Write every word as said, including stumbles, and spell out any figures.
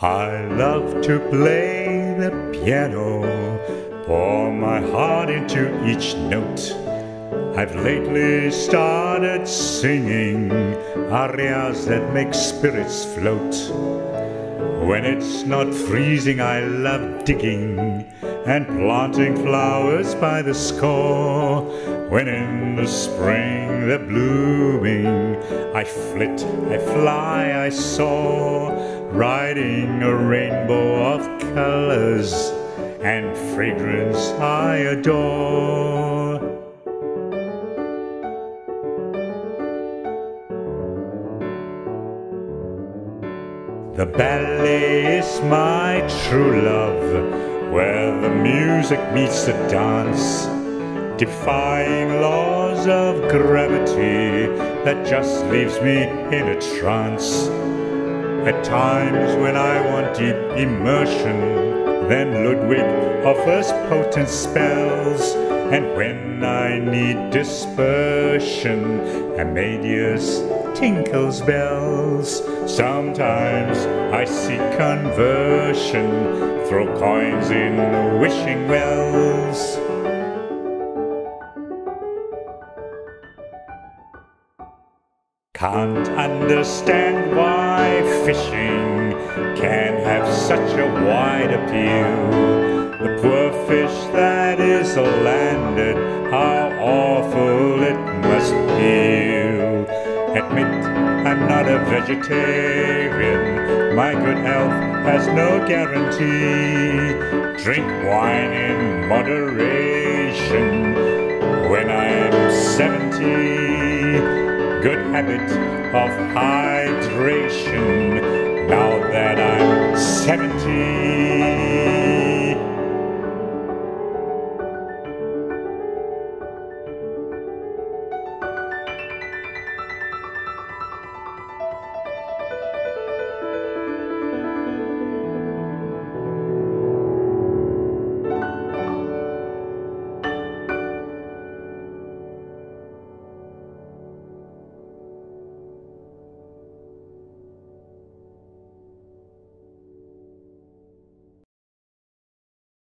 I love to play the piano, pour my heart into each note. I've lately started singing arias that make spirits float. When it's not freezing, I love digging and planting flowers by the score. When in the spring they're blooming, I flit, I fly, I soar, riding a rainbow of colors and fragrance I adore. The ballet is my true love, where the music meets the dance, defying laws of gravity that just leaves me in a trance. At times when I want deep immersion, then Ludwig offers potent spells. And when I need dispersion, Amadeus tinkles bells. Sometimes I seek conversion, throw coins in the wishing wells. Can't understand why fishing can have such a wide appeal. The poor fish that is landed, how awful it must feel. Admit I'm not a vegetarian, my good health has no guarantee. Drink wine in moderation when I'm seventy. Good habit of hydration now that I'm seventy.